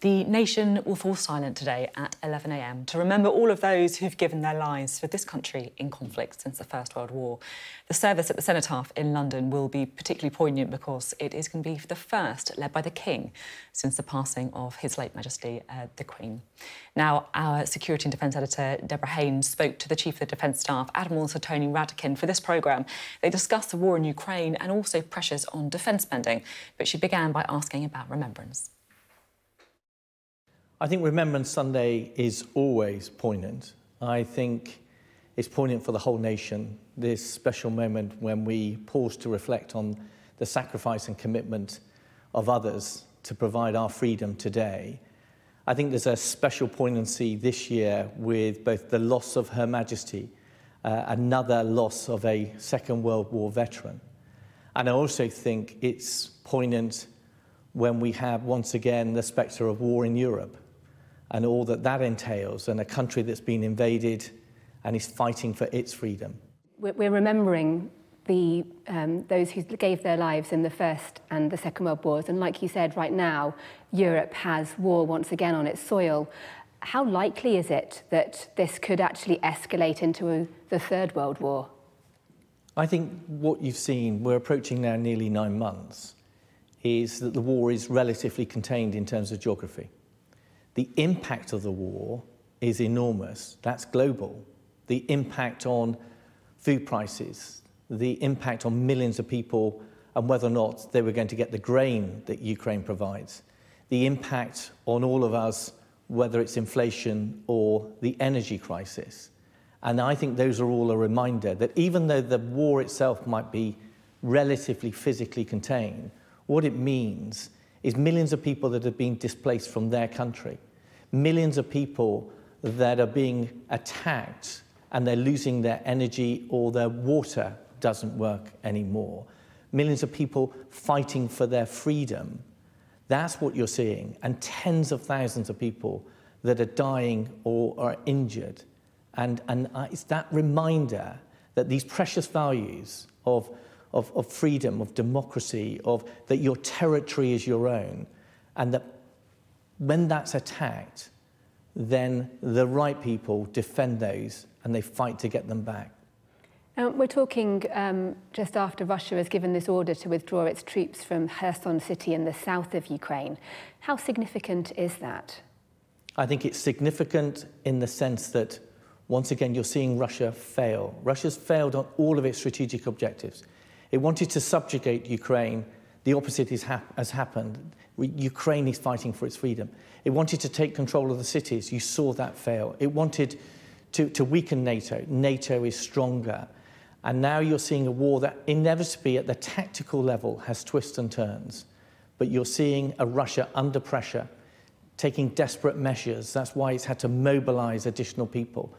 The nation will fall silent today at 11 a.m. to remember all of those who've given their lives for this country in conflict since the First World War. The service at the Cenotaph in London will be particularly poignant because it is going to be the first led by the King since the passing of His Late Majesty, the Queen. Now, our Security and Defence Editor, Deborah Haynes, spoke to the Chief of the Defence Staff, Admiral Sir Tony Radakin, for this programme. They discussed the war in Ukraine and also pressures on defence spending, but she began by asking about remembrance. I think Remembrance Sunday is always poignant. I think it's poignant for the whole nation, this special moment when we pause to reflect on the sacrifice and commitment of others to provide our freedom today. I think there's a special poignancy this year with both the loss of Her Majesty, another loss of a Second World War veteran. And I also think it's poignant when we have, once again, the spectre of war in Europe, and all that that entails, and a country that's been invaded and is fighting for its freedom. We're remembering those who gave their lives in the First and the Second World Wars, and like you said, right now, Europe has war once again on its soil. How likely is it that this could actually escalate into the Third World War? I think what you've seen, we're approaching now nearly 9 months, is that the war is relatively contained in terms of geography. The impact of the war is enormous. That's global. The impact on food prices, the impact on millions of people and whether or not they were going to get the grain that Ukraine provides, the impact on all of us, whether it's inflation or the energy crisis. And I think those are all a reminder that even though the war itself might be relatively physically contained, what it means is millions of people that have been displaced from their country, millions of people that are being attacked and they're losing their energy or their water doesn't work anymore, millions of people fighting for their freedom. That's what you're seeing, and tens of thousands of people that are dying or are injured. And it's that reminder that these precious values of freedom, of democracy, of that your territory is your own, and that when that's attacked, then the right people defend those and they fight to get them back. We're talking just after Russia has given this order to withdraw its troops from Kherson city in the south of Ukraine. How significant is that? I think it's significant in the sense that, once again, you're seeing Russia fail. Russia's failed on all of its strategic objectives. It wanted to subjugate Ukraine. The opposite has happened. Ukraine is fighting for its freedom. It wanted to take control of the cities. You saw that fail. It wanted to weaken NATO. NATO is stronger. And now you're seeing a war that inevitably at the tactical level has twists and turns. But you're seeing a Russia under pressure, taking desperate measures. That's why it's had to mobilize additional people.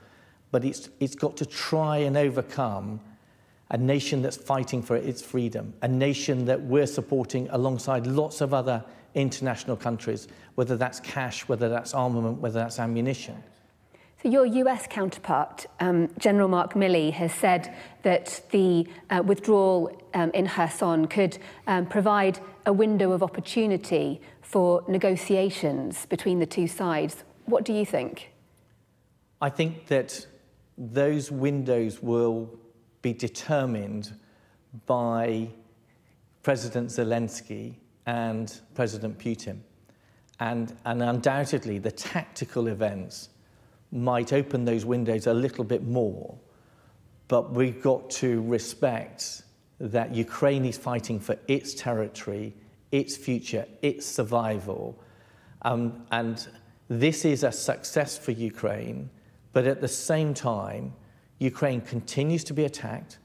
But it's got to try and overcome a nation that's fighting for its freedom, a nation that we're supporting alongside lots of other international countries, whether that's cash, whether that's armament, whether that's ammunition. So your US counterpart, General Mark Milley, has said that the withdrawal in Kherson could provide a window of opportunity for negotiations between the two sides. What do you think? I think that those windows will be determined by President Zelensky and President Putin. And undoubtedly, the tactical events might open those windows a little bit more. But we've got to respect that Ukraine is fighting for its territory, its future, its survival. And this is a success for Ukraine, but at the same time, Ukraine continues to be attacked.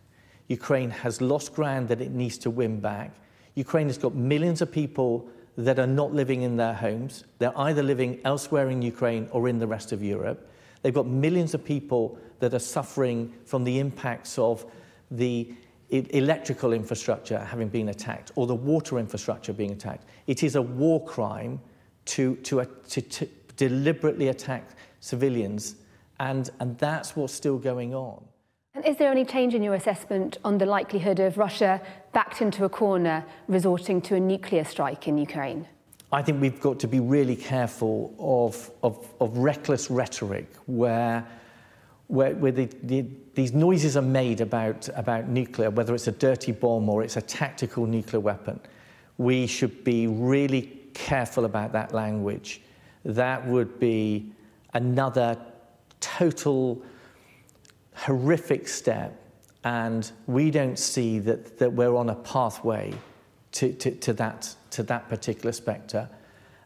Ukraine has lost ground that it needs to win back. Ukraine has got millions of people that are not living in their homes. They're either living elsewhere in Ukraine or in the rest of Europe. They've got millions of people that are suffering from the impacts of the electrical infrastructure having been attacked or the water infrastructure being attacked. It is a war crime to deliberately attack civilians. And that's what's still going on. And is there any change in your assessment on the likelihood of Russia backed into a corner, resorting to a nuclear strike in Ukraine? I think we've got to be really careful of reckless rhetoric where these noises are made about nuclear, whether it's a dirty bomb or it's a tactical nuclear weapon. We should be really careful about that language. That would be another total horrific step, and we don't see that we're on a pathway to that particular spectre.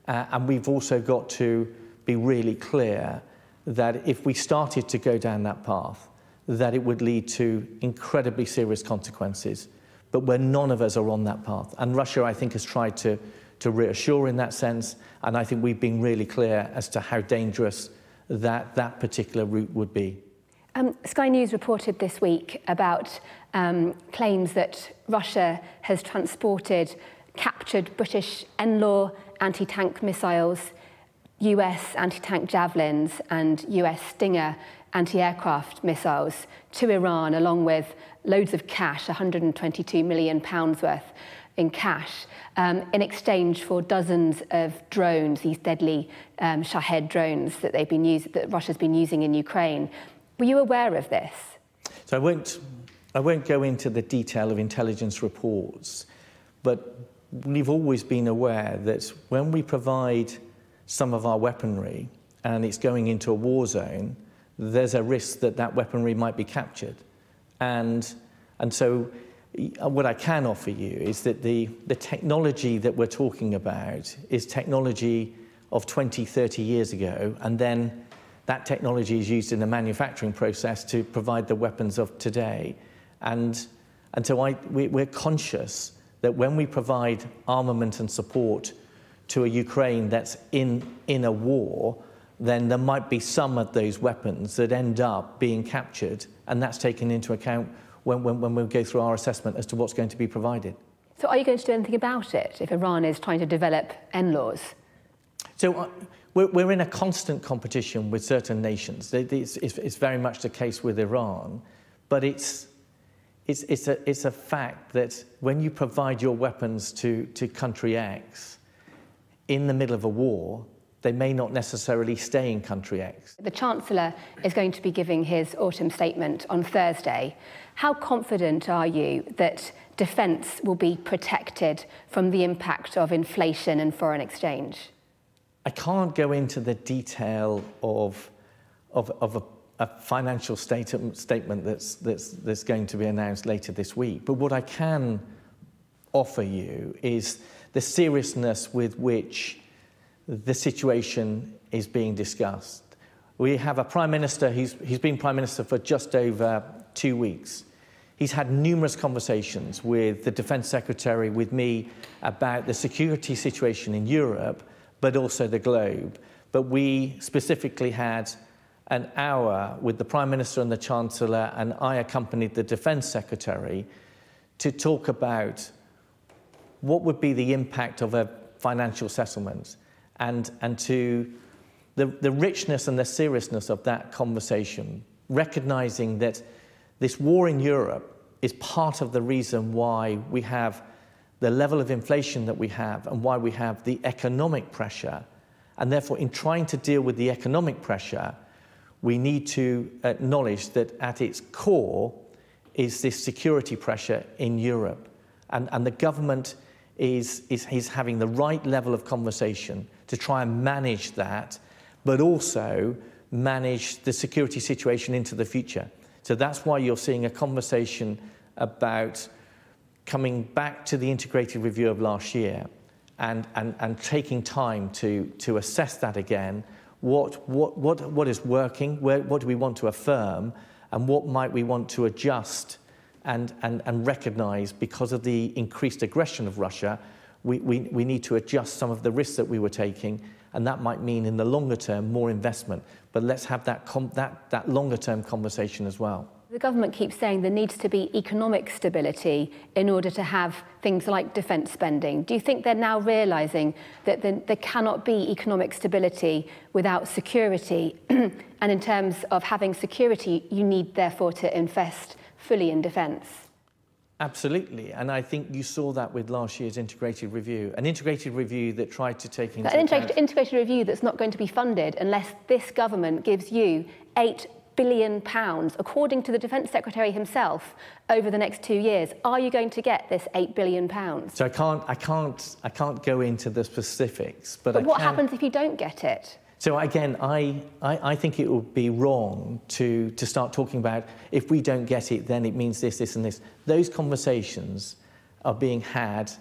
And we've also got to be really clear that if we started to go down that path, that it would lead to incredibly serious consequences, but where none of us are on that path. And Russia, I think, has tried to reassure in that sense, and I think we've been really clear as to how dangerous that particular route would be. Sky News reported this week about claims that Russia has transported captured British N-Law anti-tank missiles, US anti-tank Javelins and US Stinger anti-aircraft missiles to Iran, along with loads of cash, £122 million worth in cash, in exchange for dozens of drones, these deadly Shahed drones that Russia's been using in Ukraine. Were you aware of this? So I won't go into the detail of intelligence reports, but we've always been aware that when we provide some of our weaponry and it's going into a war zone, there's a risk that weaponry might be captured. And so what I can offer you is that the technology that we're talking about is technology of 20, 30 years ago, and then that technology is used in the manufacturing process to provide the weapons of today. And so we're conscious that when we provide armament and support to a Ukraine that's in a war, then there might be some of those weapons that end up being captured, and that's taken into account when we go through our assessment as to what's going to be provided. So are you going to do anything about it if Iran is trying to develop N-laws? So we're in a constant competition with certain nations. It's very much the case with Iran, but it's a fact that when you provide your weapons to country X in the middle of a war, they may not necessarily stay in country X. The Chancellor is going to be giving his autumn statement on Thursday. How confident are you that defence will be protected from the impact of inflation and foreign exchange? I can't go into the detail of a financial statement that's going to be announced later this week. But what I can offer you is the seriousness with which the situation is being discussed. We have a Prime Minister who's been Prime Minister for just over 2 weeks. He's had numerous conversations with the Defence Secretary, with me, about the security situation in Europe, but also the globe. But we specifically had an hour with the Prime Minister and the Chancellor, and I accompanied the Defence Secretary to talk about what would be the impact of a financial settlement. And to the richness and the seriousness of that conversation, recognising that this war in Europe is part of the reason why we have the level of inflation that we have and why we have the economic pressure. And therefore, in trying to deal with the economic pressure, we need to acknowledge that at its core is this security pressure in Europe. And the government is having the right level of conversation to try and manage that, but also manage the security situation into the future. So that's why you're seeing a conversation about coming back to the integrated review of last year and taking time to assess that again. What is working? What do we want to affirm? And what might we want to adjust and recognise because of the increased aggression of Russia? We need to adjust some of the risks that we were taking, and that might mean in the longer term more investment. But let's have that longer term conversation as well. The government keeps saying there needs to be economic stability in order to have things like defence spending. Do you think they're now realising that there cannot be economic stability without security? And in terms of having security, you need, therefore, to invest fully in defence? Absolutely, and I think you saw that with last year's integrated review, an integrated review that tried to take into account... An integrated review that's not going to be funded unless this government gives you £8 billion, according to the Defence Secretary himself, over the next 2 years. Are you going to get this £8 billion? So I can't go into the specifics, but what happens if you don't get it? So again, I think it would be wrong to start talking about if we don't get it, then it means this, this and this. Those conversations are being had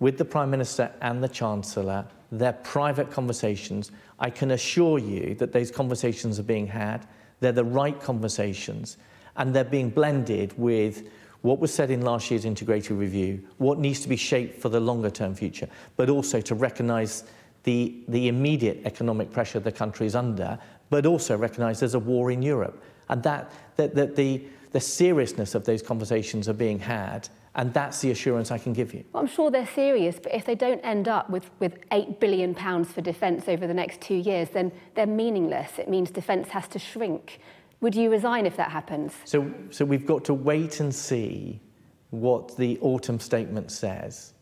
with the Prime Minister and the Chancellor. They're private conversations. I can assure you that those conversations are being had. They're the right conversations, and they're being blended with what was said in last year's integrated review, what needs to be shaped for the longer-term future, but also to recognise the immediate economic pressure the country is under, but also recognise there's a war in Europe. And that the seriousness of those conversations are being had, and that's the assurance I can give you. Well, I'm sure they're serious, but if they don't end up with £8 billion for defence over the next 2 years, then they're meaningless. It means defence has to shrink. Would you resign if that happens? So we've got to wait and see what the autumn statement says.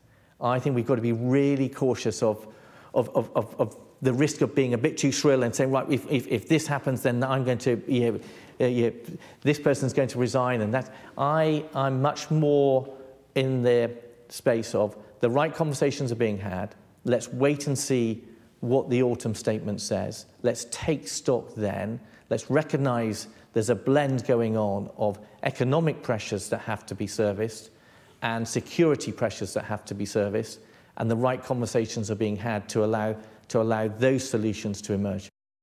I think we've got to be really cautious of the risk of being a bit too shrill and saying, right, if this happens, then I'm going to, this person's going to resign and that. I'm much more in the space of the right conversations are being had. Let's wait and see what the autumn statement says. Let's take stock then. Let's recognise there's a blend going on of economic pressures that have to be serviced and security pressures that have to be serviced. And the right conversations are being had to allow those solutions to emerge.